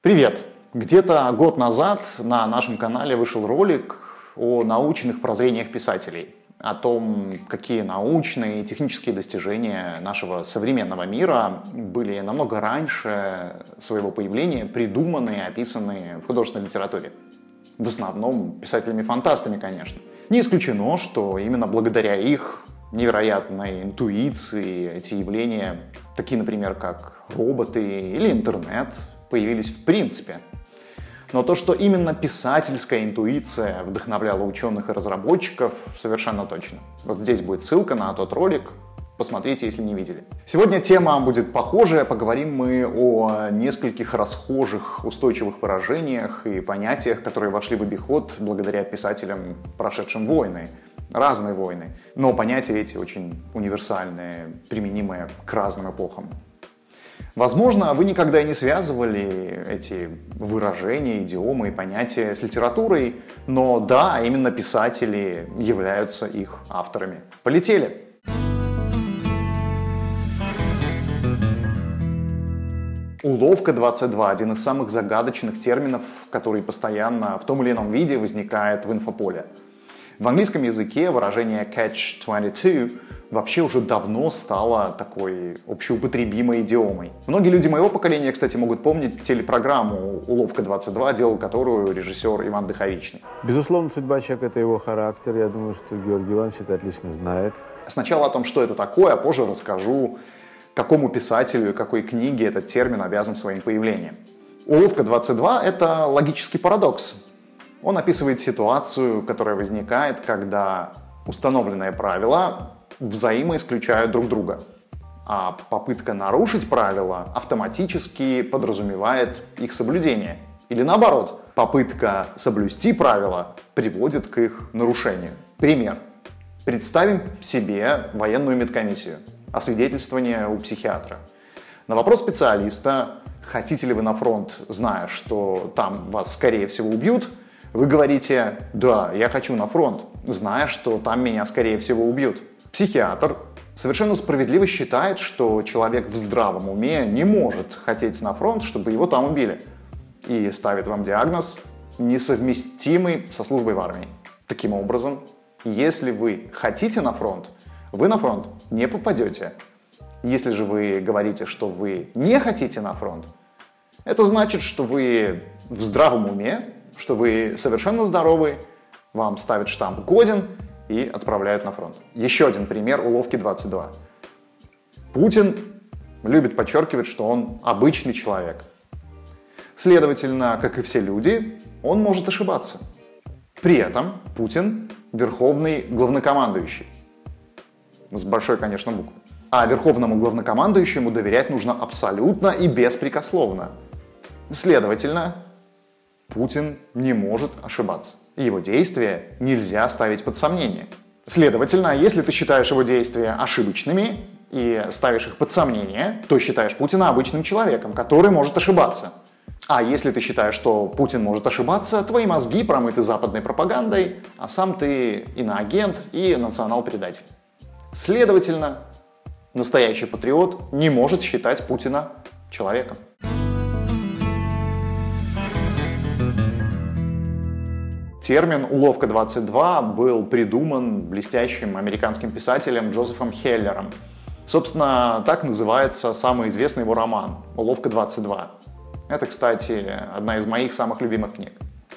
Привет! Где-то год назад на нашем канале вышел ролик о научных прозрениях писателей, о том, какие научные и технические достижения нашего современного мира были намного раньше своего появления придуманы и описаны в художественной литературе. В основном писателями-фантастами, конечно. Не исключено, что именно благодаря их невероятной интуиции эти явления, такие, например, как роботы или интернет, появились в принципе. Но то, что именно писательская интуиция вдохновляла ученых и разработчиков, совершенно точно. Вот здесь будет ссылка на тот ролик, посмотрите, если не видели. Сегодня тема будет похожая, поговорим мы о нескольких расхожих устойчивых выражениях и понятиях, которые вошли в обиход благодаря писателям, прошедшим войны. Разные войны, но понятия эти очень универсальные, применимые к разным эпохам. Возможно, вы никогда и не связывали эти выражения, идиомы и понятия с литературой, но да, именно писатели являются их авторами. Полетели! Уловка-22 – один из самых загадочных терминов, который постоянно в том или ином виде возникает в инфополе. В английском языке выражение catch-22 вообще уже давно стало такой общеупотребимой идиомой. Многие люди моего поколения, кстати, могут помнить телепрограмму «Уловка-22», делал которую режиссер Иван Дыховичный. Безусловно, судьба человека – это его характер. Я думаю, что Георгий Иванович это отлично знает. Сначала о том, что это такое, а позже расскажу, какому писателю и какой книге этот термин обязан своим появлением. «Уловка-22» – это логический парадокс. Он описывает ситуацию, которая возникает, когда установленные правила взаимоисключают друг друга, а попытка нарушить правила автоматически подразумевает их соблюдение. Или наоборот, попытка соблюсти правила приводит к их нарушению. Пример. Представим себе военную медкомиссию, освидетельствование у психиатра. На вопрос специалиста, хотите ли вы на фронт, зная, что там вас, скорее всего, убьют, вы говорите «Да, я хочу на фронт», зная, что там меня, скорее всего, убьют. Психиатр совершенно справедливо считает, что человек в здравом уме не может хотеть на фронт, чтобы его там убили, и ставит вам диагноз «несовместимый со службой в армии». Таким образом, если вы хотите на фронт, вы на фронт не попадете. Если же вы говорите, что вы не хотите на фронт, это значит, что вы в здравом уме, что вы совершенно здоровы, вам ставят штамп «годен» и отправляют на фронт. Еще один пример уловки-22. Путин любит подчеркивать, что он обычный человек. Следовательно, как и все люди, он может ошибаться. При этом Путин – верховный главнокомандующий. С большой, конечно, буквы. А верховному главнокомандующему доверять нужно абсолютно и беспрекословно. Следовательно, Путин не может ошибаться. Его действия нельзя ставить под сомнение. Следовательно, если ты считаешь его действия ошибочными и ставишь их под сомнение, то считаешь Путина обычным человеком, который может ошибаться. А если ты считаешь, что Путин может ошибаться, твои мозги промыты западной пропагандой, а сам ты иноагент и национал-предатель. Следовательно, настоящий патриот не может считать Путина человеком. Термин «Уловка-22» был придуман блестящим американским писателем Джозефом Хеллером. Собственно, так называется самый известный его роман «Уловка-22». Это, кстати, одна из моих самых любимых книг.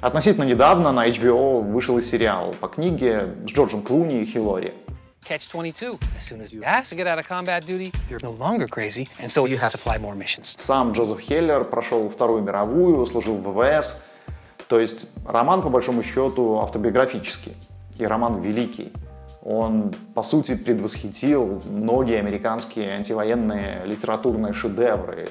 Относительно недавно на HBO вышел и сериал по книге с Джорджем Клуни и Хеллери. Сам Джозеф Хеллер прошел Вторую мировую, служил в ВВС. То есть роман, по большому счету, автобиографический, и роман великий. Он, по сути, предвосхитил многие американские антивоенные литературные шедевры,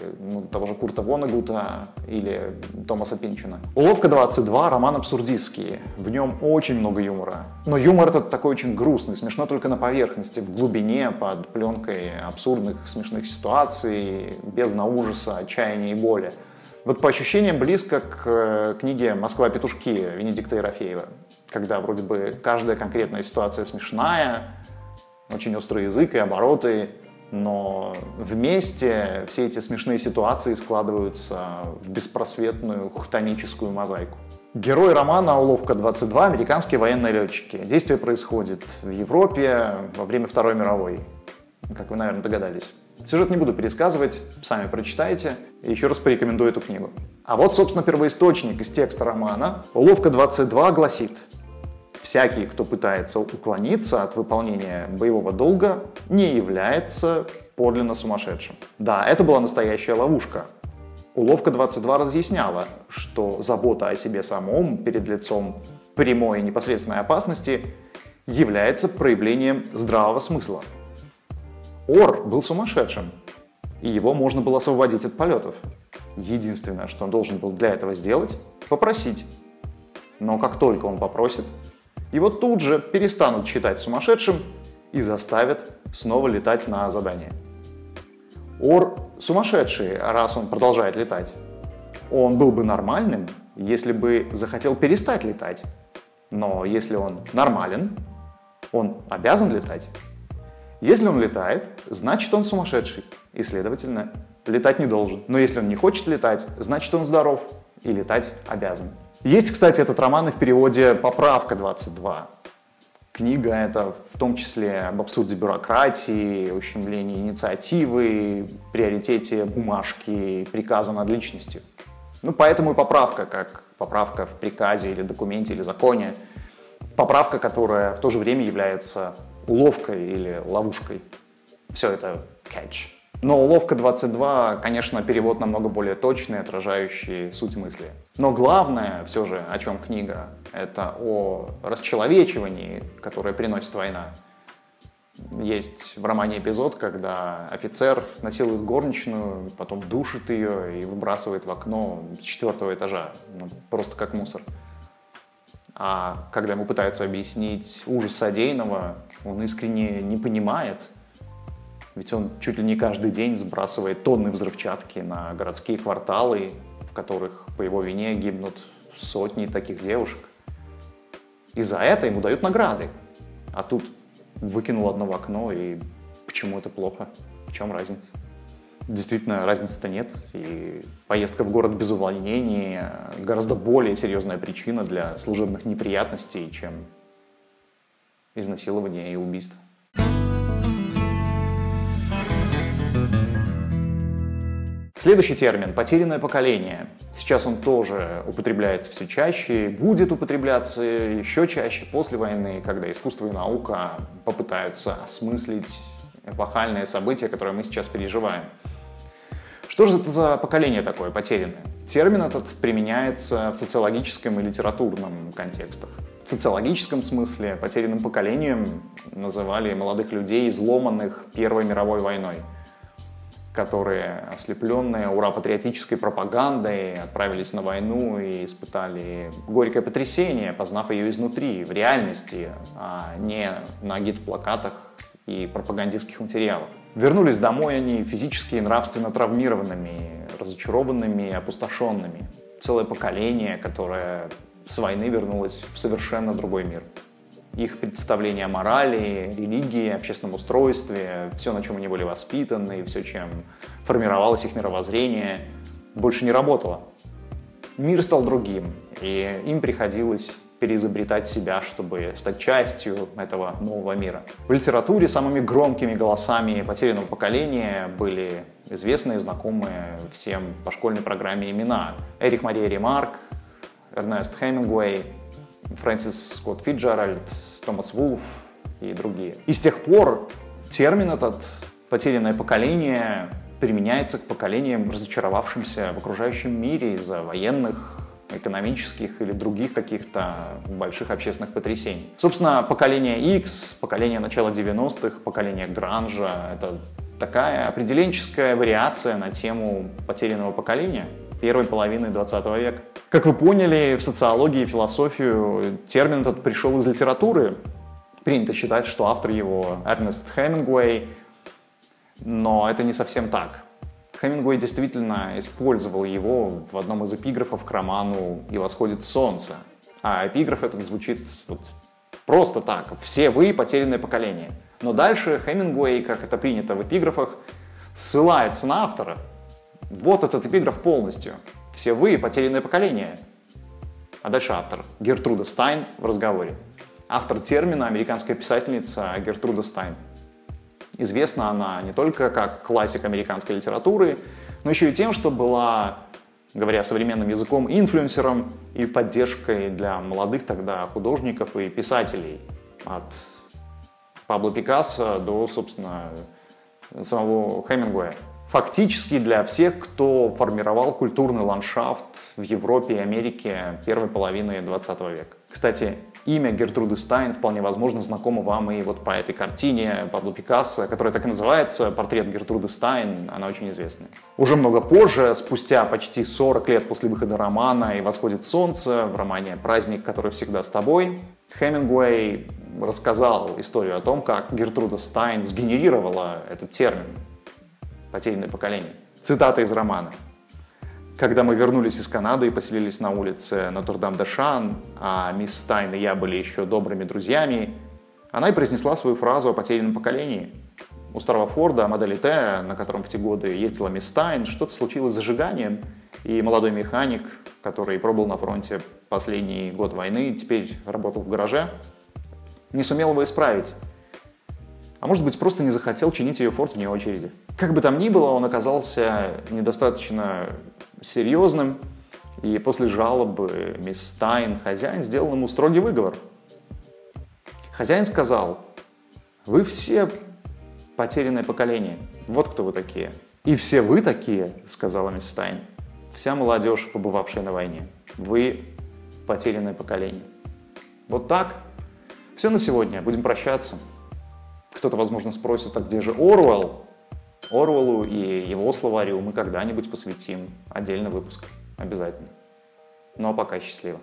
того же Курта Вонегута или Томаса Пинчина. «Уловка-22» — роман абсурдистский, в нем очень много юмора. Но юмор этот такой очень грустный, смешно только на поверхности, в глубине, под пленкой абсурдных смешных ситуаций, бездна ужаса, отчаяния и боли. Вот по ощущениям близко к книге «Москва-петушки» Венедикта Ерофеева, когда вроде бы каждая конкретная ситуация смешная, очень острый язык и обороты, но вместе все эти смешные ситуации складываются в беспросветную хтоническую мозаику. Герой романа «Уловка-22» — американские военные летчики. Действие происходит в Европе во время Второй мировой, как вы, наверное, догадались. Сюжет не буду пересказывать, сами прочитайте, и еще раз порекомендую эту книгу. А вот, собственно, первоисточник из текста романа «Уловка-22» гласит: «Всякий, кто пытается уклониться от выполнения боевого долга, не является подлинно сумасшедшим». Да, это была настоящая ловушка. «Уловка-22» разъясняла, что забота о себе самом перед лицом прямой и непосредственной опасности является проявлением здравого смысла. Ор был сумасшедшим, и его можно было освободить от полетов. Единственное, что он должен был для этого сделать – попросить. Но как только он попросит, его тут же перестанут считать сумасшедшим и заставят снова летать на задание. Ор сумасшедший, раз он продолжает летать. Он был бы нормальным, если бы захотел перестать летать. Но если он нормален, он обязан летать. Если он летает, значит, он сумасшедший и, следовательно, летать не должен. Но если он не хочет летать, значит, он здоров и летать обязан. Есть, кстати, этот роман и в переводе «Поправка-22». Книга эта в том числе об абсурде бюрократии, ущемлении инициативы, приоритете бумажки, приказа над личностью. Ну, поэтому и поправка, как поправка в приказе или документе или законе. Поправка, которая в то же время является уловкой или ловушкой. Все это кэтч. Но «Уловка-22», конечно, перевод намного более точный, отражающий суть мысли. Но главное, все же, о чем книга, это о расчеловечивании, которое приносит война. Есть в романе эпизод, когда офицер насилует горничную, потом душит ее и выбрасывает в окно с 4-го этажа, ну, просто как мусор. А когда ему пытаются объяснить ужас содеянного, он искренне не понимает, ведь он чуть ли не каждый день сбрасывает тонны взрывчатки на городские кварталы, в которых по его вине гибнут сотни таких девушек. И за это ему дают награды. А тут выкинул одно в окно, и почему это плохо? В чем разница? Действительно, разницы-то нет. И поездка в город без увольнений гораздо более серьезная причина для служебных неприятностей, чем изнасилование и убийство. Следующий термин — потерянное поколение. Сейчас он тоже употребляется все чаще, будет употребляться еще чаще после войны, когда искусство и наука попытаются осмыслить эпохальные события, которые мы сейчас переживаем. Что же это за поколение такое потерянное? Термин этот применяется в социологическом и литературном контекстах. В социологическом смысле потерянным поколением называли молодых людей, изломанных Первой мировой войной, которые, ослепленные ура-патриотической пропагандой, отправились на войну и испытали горькое потрясение, познав ее изнутри, в реальности, а не на агит-плакатах и пропагандистских материалах. Вернулись домой они физически и нравственно травмированными, разочарованными и опустошенными. Целое поколение, которое с войны вернулось в совершенно другой мир. Их представления о морали, религии, общественном устройстве, все, на чем они были воспитаны, все, чем формировалось их мировоззрение, больше не работало. Мир стал другим, и им приходилось переизобретать себя, чтобы стать частью этого нового мира. В литературе самыми громкими голосами потерянного поколения были известные, знакомые всем по школьной программе имена: Эрик Мария Ремарк, Эрнест Хемингуэй, Фрэнсис Скотт Фитджеральд, Томас Вулф и другие. И с тех пор термин этот, потерянное поколение, применяется к поколениям, разочаровавшимся в окружающем мире из-за военных, экономических или других каких-то больших общественных потрясений. Собственно, поколение X, поколение начала 90-х, поколение гранжа — это такая определенческая вариация на тему потерянного поколения первой половины 20 века. Как вы поняли, в социологии и философию термин этот пришел из литературы. Принято считать, что автор его Эрнест Хемингуэй, но это не совсем так. Хемингуэй действительно использовал его в одном из эпиграфов к роману «И восходит солнце». А эпиграф этот звучит вот просто так: «Все вы — потерянное поколение». Но дальше Хемингуэй, как это принято в эпиграфах, ссылается на автора. Вот этот эпиграф полностью. «Все вы — потерянное поколение». А дальше автор. Гертруда Стайн в разговоре. Автор термина — американская писательница Гертруда Стайн. Известна она не только как классик американской литературы, но еще и тем, что была, говоря современным языком, инфлюенсером и поддержкой для молодых тогда художников и писателей. От Пабло Пикассо до, собственно, самого Хемингуэя. Фактически для всех, кто формировал культурный ландшафт в Европе и Америке первой половины 20 века. Кстати, имя Гертруды Стайн вполне возможно знакомо вам и вот по этой картине Пабло Пикассо, которая так и называется «Портрет Гертруды Стайн», она очень известная. Уже много позже, спустя почти 40 лет после выхода романа «И восходит солнце», в романе «Праздник, который всегда с тобой», Хемингуэй рассказал историю о том, как Гертруда Стайн сгенерировала этот термин. «Потерянное поколение». Цитата из романа. «Когда мы вернулись из Канады и поселились на улице Нотр-Дам-де-Шан, а мисс Стайн и я были еще добрыми друзьями, она и произнесла свою фразу о потерянном поколении. У старого Форда, модели Т, на котором в те годы ездила мисс Стайн, что-то случилось с зажиганием, и молодой механик, который пробыл на фронте последний год войны, теперь работал в гараже, не сумел его исправить. А может быть, просто не захотел чинить ее Форд вне очереди». Как бы там ни было, он оказался недостаточно серьезным, и после жалобы мисс Стайн хозяин сделал ему строгий выговор. Хозяин сказал: «Вы все потерянное поколение, вот кто вы такие». «И все вы такие, — сказала мисс Стайн, — вся молодежь, побывавшая на войне. Вы потерянное поколение». Вот так. Все на сегодня, будем прощаться. Кто-то, возможно, спросит, а где же Оруэлл? Оруэллу и его словарю мы когда-нибудь посвятим отдельный выпуск. Обязательно. Ну а пока счастливо.